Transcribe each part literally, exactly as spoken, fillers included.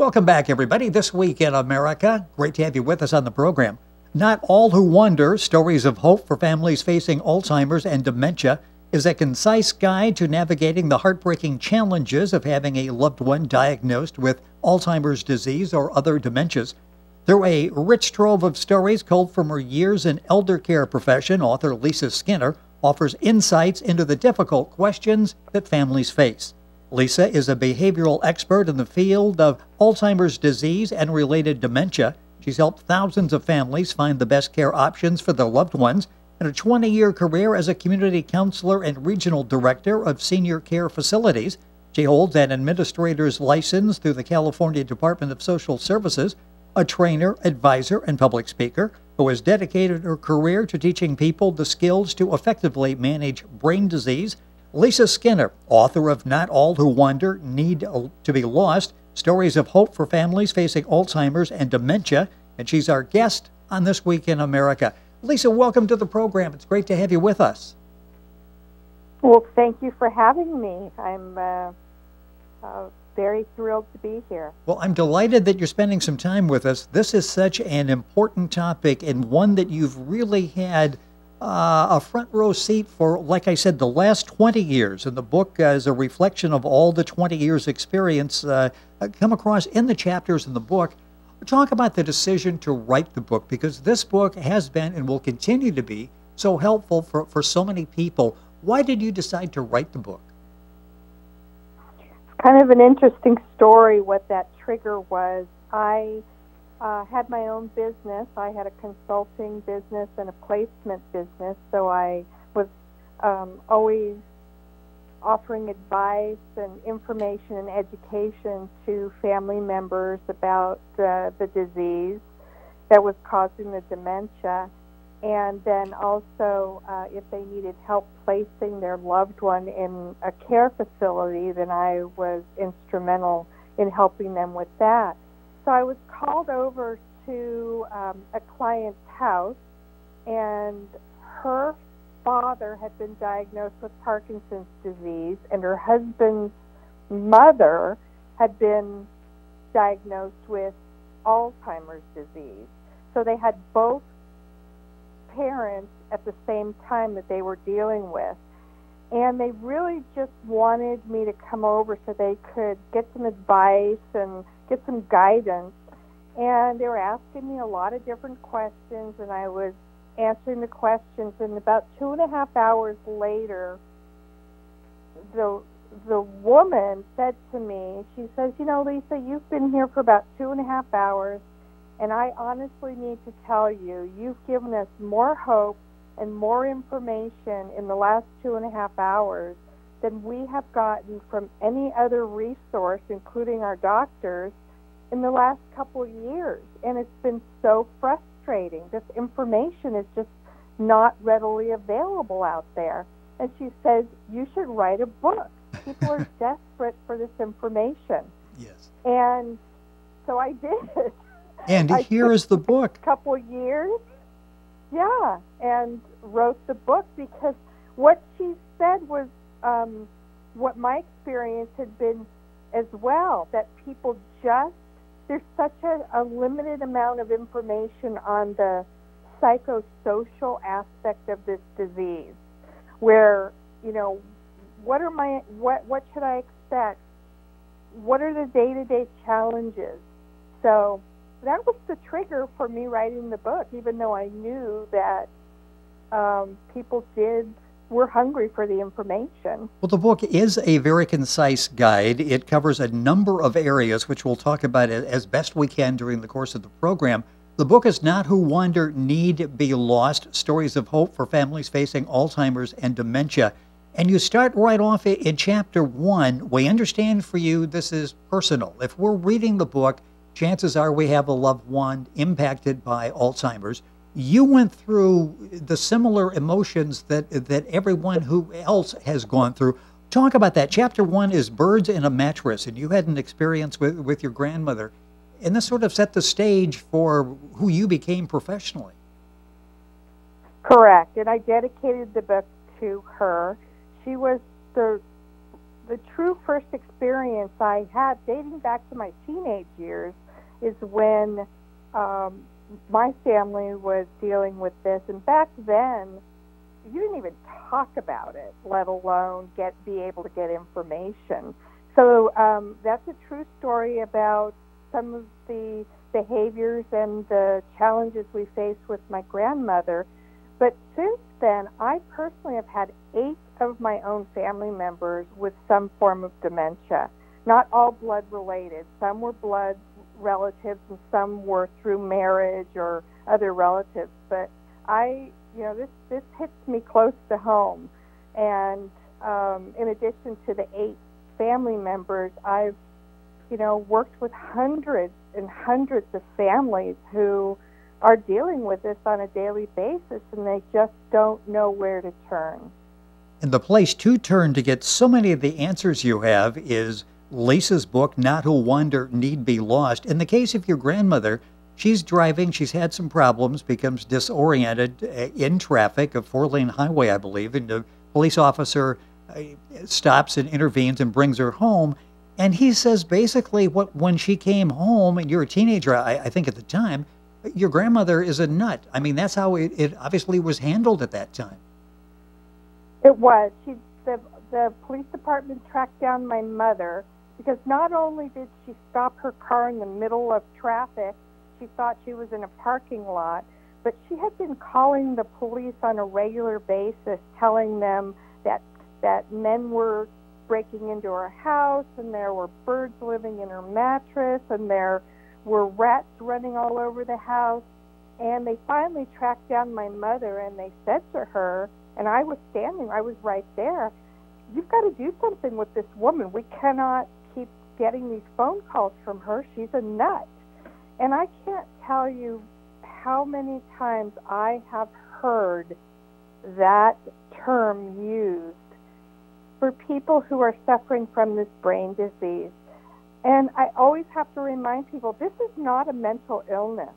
Welcome back, everybody. This Week in America. Great to have you with us on the program. Not all who wonder, stories of hope for families facing Alzheimer's and dementia, is a concise guide to navigating the heartbreaking challenges of having a loved one diagnosed with Alzheimer's disease or other dementias. Through a rich trove of stories culled from her years in elder care profession, author Lisa Skinner offers insights into the difficult questions that families face. Lisa is a behavioral expert in the field of Alzheimer's disease and related dementia. She's helped thousands of families find the best care options for their loved ones. In a twenty-year career as a community counselor and regional director of senior care facilities, she holds an administrator's license through the California Department of Social Services, a trainer, advisor, and public speaker who has dedicated her career to teaching people the skills to effectively manage brain disease. Lisa Skinner, author of Not All Who Wonder, Need to Be Lost, Stories of Hope for Families Facing Alzheimer's and Dementia, and she's our guest on This Week in America. Lisa, welcome to the program. It's great to have you with us. Well, thank you for having me. I'm uh, uh, very thrilled to be here. Well, I'm delighted that you're spending some time with us. This is such an important topic and one that you've really had Uh, a front row seat for, like I said, the last twenty years. And the book uh, is a reflection of all the twenty years experience uh, come across in the chapters in the book. Talk about the decision to write the book, because this book has been and will continue to be so helpful for, for so many people. Why did you decide to write the book? It's kind of an interesting story what that trigger was. I... I uh, had my own business. I had a consulting business and a placement business, so I was um, always offering advice and information and education to family members about uh, the disease that was causing the dementia, and then also uh, if they needed help placing their loved one in a care facility, then I was instrumental in helping them with that. So I was called over to um, a client's house, and her father had been diagnosed with Parkinson's disease, and her husband's mother had been diagnosed with Alzheimer's disease. So they had both parents at the same time that they were dealing with. And they really just wanted me to come over so they could get some advice and get some guidance. And they were asking me a lot of different questions, and I was answering the questions. And about two and a half hours later, the the woman said to me, she says, you know, Lisa, you've been here for about two and a half hours, and I honestly need to tell you, you've given us more hope and more information in the last two and a half hours than we have gotten from any other resource, including our doctors, in the last couple of years. And it's been so frustrating. This information is just not readily available out there. And she says, you should write a book. People are desperate for this information. Yes. And so I did. And I here is the book. A couple of years. Yeah, and wrote the book because what she said was um, what my experience had been as well, that people just, there's such a, a limited amount of information on the psychosocial aspect of this disease, where, you know, what are my, what, what should I expect? What are the day-to-day challenges? So that was the trigger for me writing the book, even though I knew that um, people did were hungry for the information. Well, the book is a very concise guide. It covers a number of areas, which we'll talk about as best we can during the course of the program. The book is Not Who Wonder, Need Be Lost, Stories of Hope for Families Facing Alzheimer's and Dementia. And you start right off in chapter one. We understand for you this is personal. If we're reading the book, chances are we have a loved one impacted by Alzheimer's. You went through the similar emotions that, that everyone who else has gone through. Talk about that. Chapter one is Birds in a Mattress, and you had an experience with, with your grandmother. And this sort of set the stage for who you became professionally. Correct, and I dedicated the book to her. She was the, the true first experience I had dating back to my teenage years is when um, my family was dealing with this. And back then, you didn't even talk about it, let alone get be able to get information. So um, that's a true story about some of the behaviors and the challenges we faced with my grandmother. But since then, I personally have had eight of my own family members with some form of dementia, not all blood-related. Some were blood relatives and some were through marriage or other relatives. But I, you know, this, this hits me close to home. And um, in addition to the eight family members, I've, you know, worked with hundreds and hundreds of families who are dealing with this on a daily basis, and they just don't know where to turn. And the place to turn to get so many of the answers you have is Lisa's book, Not Who Wandered Need Be Lost. In the case of your grandmother, she's driving, she's had some problems, becomes disoriented in traffic, a four-lane highway, I believe, and the police officer stops and intervenes and brings her home. And he says basically what when she came home, and you're a teenager, I, I think at the time, your grandmother is a nut. I mean, that's how it, it obviously was handled at that time. It was. She, the, the police department tracked down my mother because not only did she stop her car in the middle of traffic, she thought she was in a parking lot, but she had been calling the police on a regular basis, telling them that, that men were breaking into her house and there were birds living in her mattress and there were rats running all over the house. And they finally tracked down my mother and they said to her, and I was standing, I was right there, you've got to do something with this woman. We cannot keep getting these phone calls from her. She's a nut. And I can't tell you how many times I have heard that term used for people who are suffering from this brain disease. And I always have to remind people, this is not a mental illness.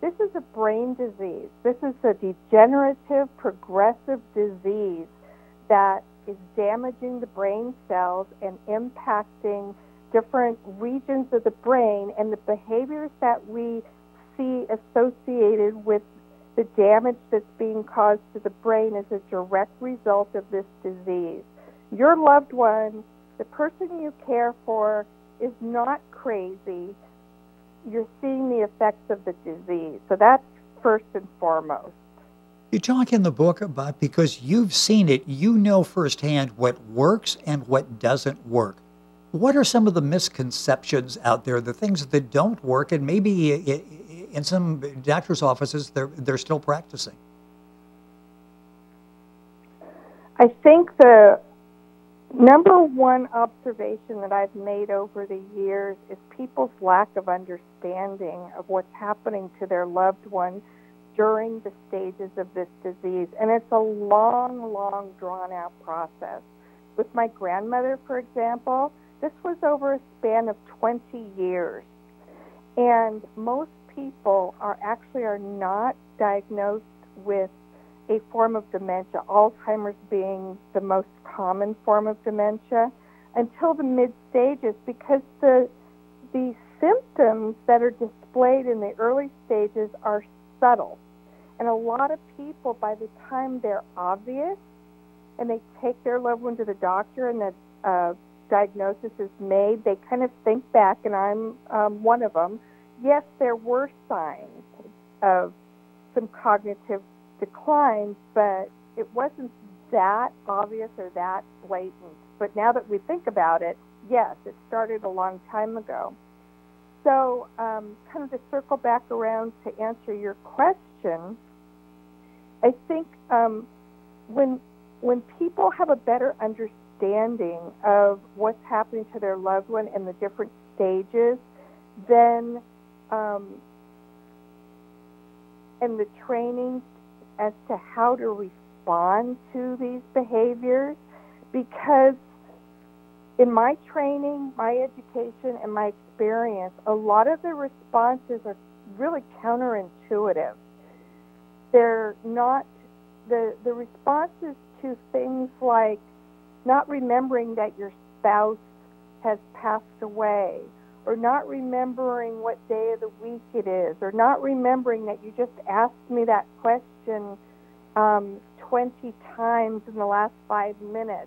This is a brain disease. This is a degenerative, progressive disease that is damaging the brain cells and impacting different regions of the brain, and the behaviors that we see associated with the damage that's being caused to the brain is a direct result of this disease. Your loved one, the person you care for, is not crazy. You're seeing the effects of the disease. So that's first and foremost. You talk in the book about, because you've seen it, you know firsthand what works and what doesn't work. What are some of the misconceptions out there, the things that don't work, and maybe in some doctor's offices they're, they're still practicing? I think the number one observation that I've made over the years is people's lack of understanding of what's happening to their loved one during the stages of this disease. And it's a long, long, drawn-out process. With my grandmother, for example, this was over a span of twenty years. And most people are actually are not diagnosed with a form of dementia, Alzheimer's being the most common form of dementia, until the mid-stages, because the, the symptoms that are displayed in the early stages are subtle. And a lot of people, by the time they're obvious and they take their loved one to the doctor and the uh, diagnosis is made, they kind of think back, and I'm um, one of them. Yes, there were signs of some cognitive decline, but it wasn't that obvious or that blatant. But now that we think about it, yes, it started a long time ago. So um, kind of to circle back around to answer your question, I think um, when when people have a better understanding of what's happening to their loved one and the different stages, then um, and the training as to how to respond to these behaviors, because in my training, my education, and my experience, a lot of the responses are really counterintuitive. They're not, the, the responses to things like not remembering that you're spouse has passed away, or not remembering what day of the week it is, or not remembering that you just asked me that question um, twenty times in the last five minutes.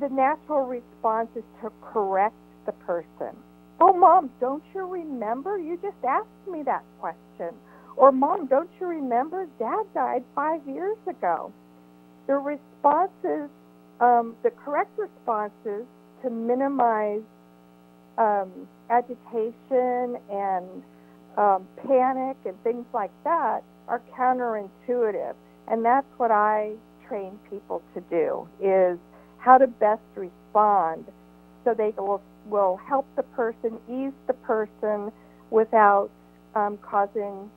The natural response is to correct the person. Oh, Mom, don't you remember? You just asked me that question. Or, Mom, don't you remember? Dad died five years ago. The responses, um, the correct responses to minimize um, agitation and um, panic and things like that are counterintuitive. And that's what I train people to do, is how to best respond so they will, will help the person, ease the person without um, causing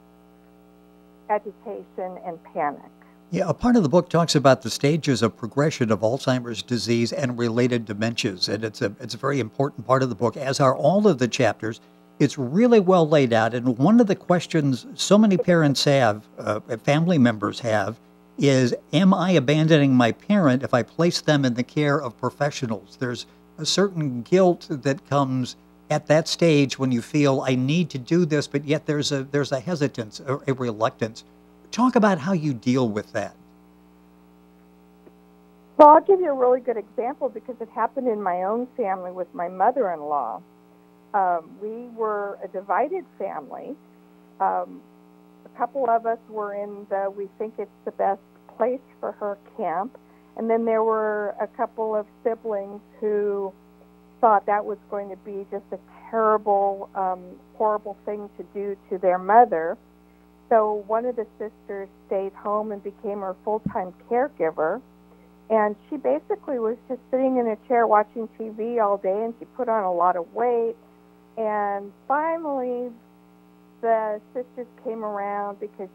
agitation and panic. Yeah, a part of the book talks about the stages of progression of Alzheimer's disease and related dementias, and it's a, it's a very important part of the book, as are all of the chapters. It's really well laid out, and one of the questions so many parents have, uh, family members have, is, am I abandoning my parent if I place them in the care of professionals? There's a certain guilt that comes at that stage when you feel, I need to do this, but yet there's a there's a hesitance, or a reluctance. Talk about how you deal with that. Well, I'll give you a really good example because it happened in my own family with my mother-in-law. Um, we were a divided family. Um, A couple of us were in the we think it's the best place for her camp, and then there were a couple of siblings who thought that was going to be just a terrible, um, horrible thing to do to their mother. So one of the sisters stayed home and became her full-time caregiver, and she basically was just sitting in a chair watching T V all day, and she put on a lot of weight, and finally the sisters came around because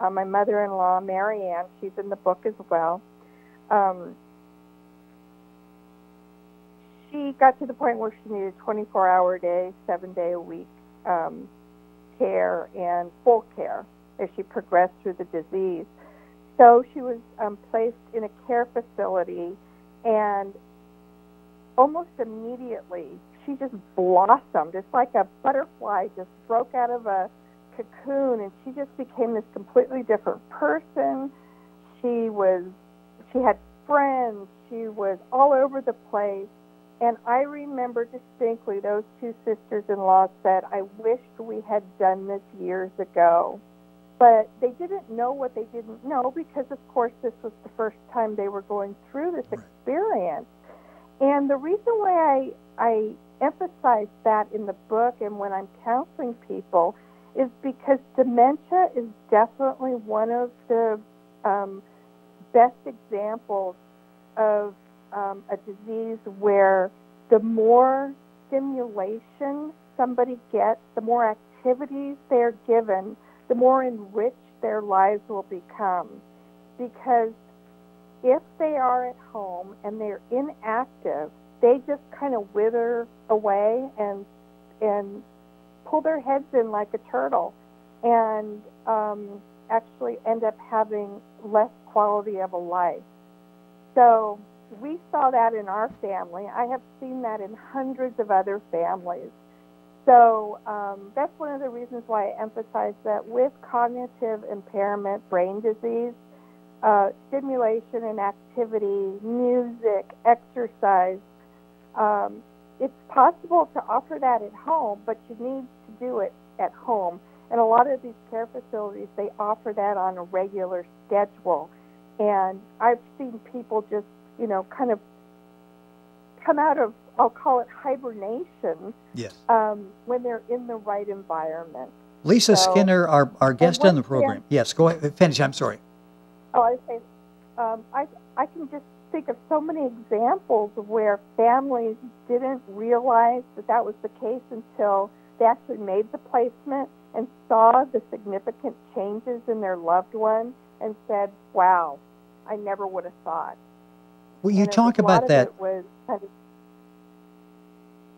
uh, my mother-in-law, Mary Ann, she's in the book as well, um, she got to the point where she needed twenty-four hour day, seven day a week um, care and full care as she progressed through the disease. So she was um, placed in a care facility, and almost immediately she just blossomed. It's like a butterfly just broke out of a cocoon, and she just became this completely different person. She was, she had friends. She was all over the place. And I remember distinctly those two sisters-in-law said, I wished we had done this years ago. But they didn't know what they didn't know because, of course, this was the first time they were going through this experience. And the reason why I, I emphasize that in the book and when I'm counseling people is because dementia is definitely one of the um, best examples of um, a disease where the more stimulation somebody gets, the more activities they're given, the more enriched their lives will become. Because if they are at home and they're inactive, they just kind of wither away and and pull their heads in like a turtle, and um, actually end up having less quality of a life. So we saw that in our family. I have seen that in hundreds of other families. So um, that's one of the reasons why I emphasize that with cognitive impairment, brain disease, Uh, stimulation and activity, music, exercise. Um, it's possible to offer that at home, but you need to do it at home. And a lot of these care facilities, they offer that on a regular schedule. And I've seen people just, you know, kind of come out of, I'll call it hibernation, yes, um, when they're in the right environment. Lisa so, Skinner, our, our guest on the program. Yeah. Yes, go ahead. Finish. I'm sorry. Oh, I say, um, I I can just think of so many examples of where families didn't realize that that was the case until they actually made the placement and saw the significant changes in their loved one and said, "Wow, I never would have thought." Well, you and talk about that. It was kind of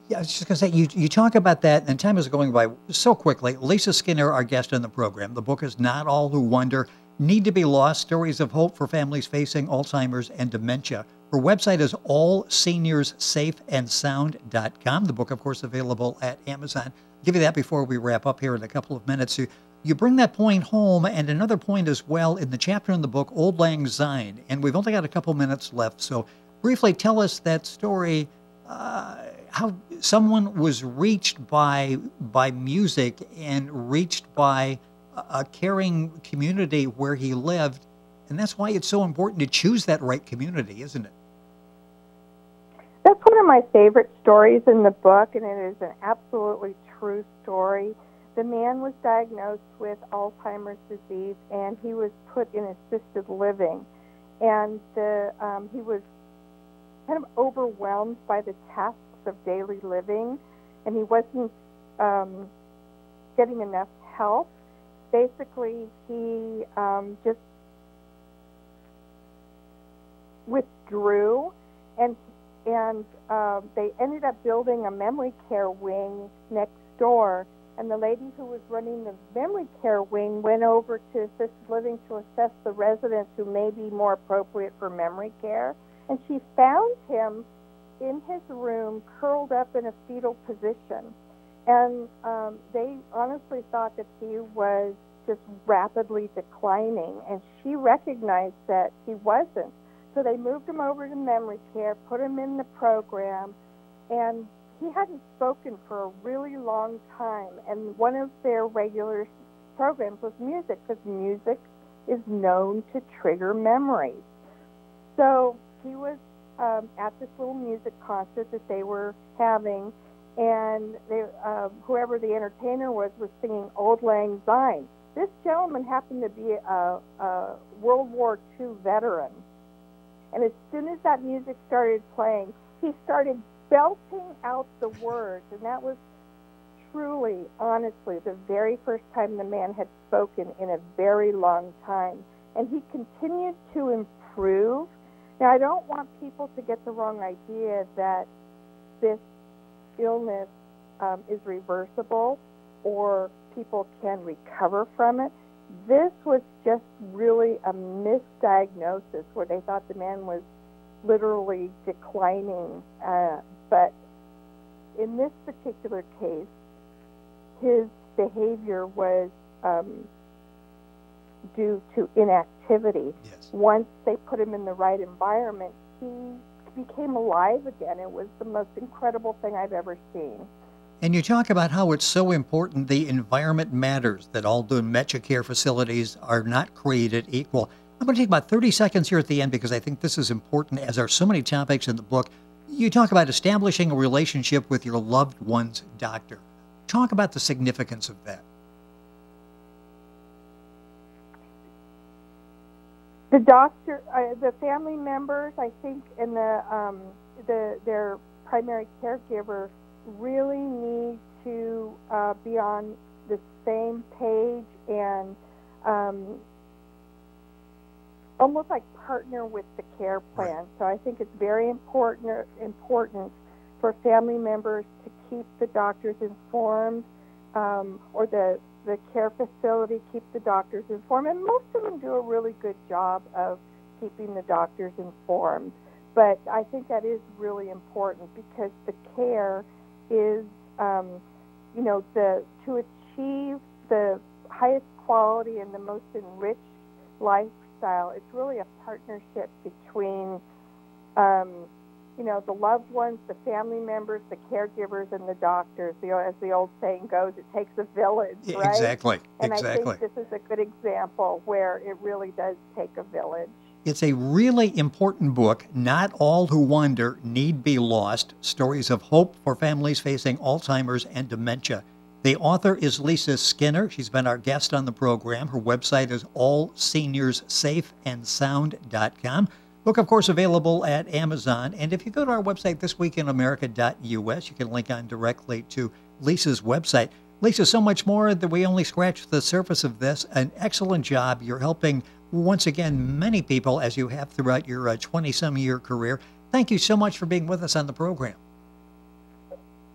yeah, I was just going to say, you, you talk about that, and time is going by so quickly. Lisa Skinner, our guest on the program. The book is Not All Who Wonder, Need to Be Lost, Stories of Hope for Families Facing Alzheimer's and Dementia. Her website is all seniors safe and sound dot com. The book, of course, available at Amazon. I'll give you that before we wrap up here in a couple of minutes. You, you bring that point home, and another point as well in the chapter in the book, Auld Lang Syne. And we've only got a couple minutes left. So briefly tell us that story, uh, how someone was reached by, by music and reached by a caring community where he lived. And that's why it's so important to choose that right community, isn't it? That's one of my favorite stories in the book, and it is an absolutely true story. The man was diagnosed with Alzheimer's disease, and he was put in assisted living. And the, um, he was kind of overwhelmed by the tasks of daily living, and he wasn't um, getting enough help. Basically, he um, just withdrew, and and uh, they ended up building a memory care wing next door. And the lady who was running the memory care wing went over to assisted living to assess the residents who may be more appropriate for memory care. And she found him in his room, curled up in a fetal position. And um, they honestly thought that he was just rapidly declining, and she recognized that he wasn't. So they moved him over to memory care, put him in the program, and he hadn't spoken for a really long time. And one of their regular programs was music, because music is known to trigger memories. So he was um, at this little music concert that they were having, and they, uh, whoever the entertainer was was singing Auld Lang Syne. This gentleman happened to be a, a World War Two veteran. And as soon as that music started playing, he started belting out the words. And that was truly, honestly, the very first time the man had spoken in a very long time. And he continued to improve. Now, I don't want people to get the wrong idea that this illness um, is reversible or people can recover from it. This was just really a misdiagnosis where they thought the man was literally declining. Uh, but in this particular case, his behavior was um, due to inactivity. Yes. Once they put him in the right environment, he became alive again. It was the most incredible thing I've ever seen. And you talk about how it's so important the environment matters, that all the dementia care facilities are not created equal. I'm going to take about thirty seconds here at the end because I think this is important, as are so many topics in the book. You talk about establishing a relationship with your loved one's doctor. Talk about the significance of that. The doctor, uh, the family members, I think, and the, um, the their primary caregiver really need to uh, be on the same page and um, almost like partner with the care plan. So I think it's very important important for family members to keep the doctors informed, um, or the, the care facility keep the doctors informed. And most of them do a really good job of keeping the doctors informed. But I think that is really important because the care is, um, you know, the to achieve the highest quality and the most enriched lifestyle, it's really a partnership between, um, you know, the loved ones, the family members, the caregivers, and the doctors. You know, as the old saying goes, it takes a village, right? Exactly, and exactly. I think this is a good example where it really does take a village. It's a really important book. Not All Who Wander Need Be Lost, Stories of Hope for Families Facing Alzheimer's and Dementia. The author is Lisa Skinner. She's been our guest on the program. Her website is all seniors safe and sound dot com. Book, of course, available at Amazon. And if you go to our website, this week in america dot U S, you can link on directly to Lisa's website. Lisa, so much more that we only scratched the surface of this. An excellent job. You're helping, once again, many people, as you have throughout your uh, twenty-some year career. Thank you so much for being with us on the program.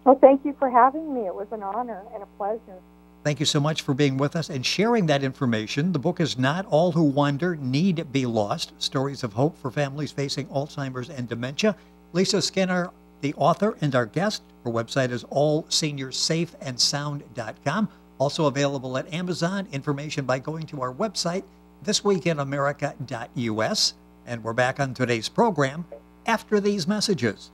Well, thank you for having me. It was an honor and a pleasure. Thank you so much for being with us and sharing that information. The book is Not All Who Wander Need Be Lost, Stories of Hope for Families Facing Alzheimer's and Dementia. Lisa Skinner, the author, and our guest. Her website is all seniors safe and sound dot com. Also available at Amazon. Information by going to our website, this week in america dot U S. And we're back on today's program after these messages.